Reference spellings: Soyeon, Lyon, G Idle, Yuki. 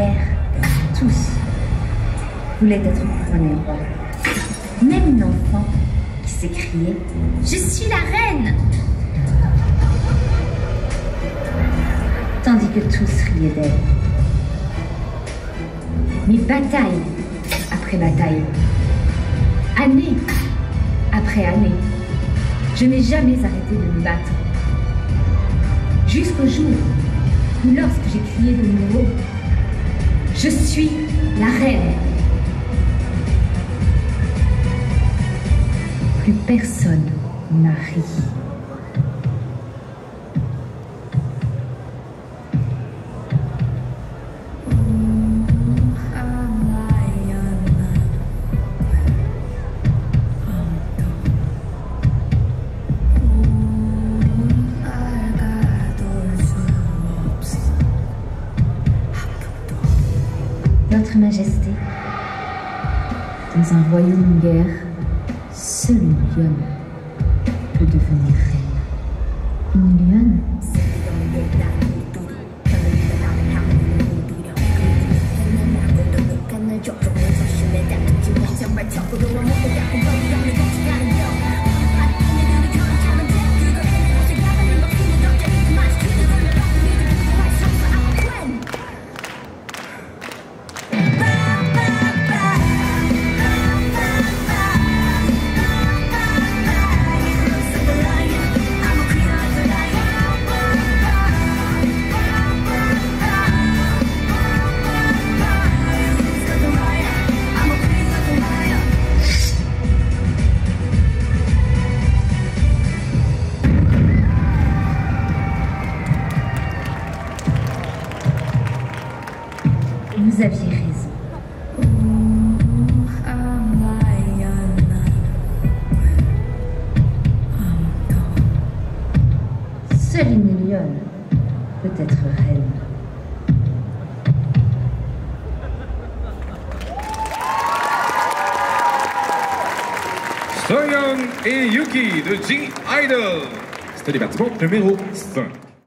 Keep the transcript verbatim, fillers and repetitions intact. père, tous, voulaient être couronnés au roi. Même une enfant qui s'écriait « Je suis la reine !» Tandis que tous riaient d'elle. Mais bataille après bataille, année après année, je n'ai jamais arrêté de me battre. Jusqu'au jour où, lorsque j'ai crié de nouveau, « Je suis la reine !» Plus personne n'a ri. Votre Majesté, dans un royaume en guerre, seule une lionne peut devenir reine. Une lionne ? Vous aviez raison. Seule une lionne peut être reine. Soyeon et Yuki de G Idle. C'était les battements numéro cinq.